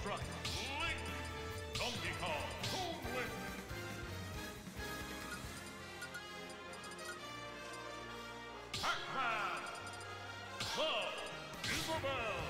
Struck, Link, Donkey Kong, Toon Link. Pac-Man, Club, Super Game!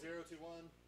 2-0, 2-1.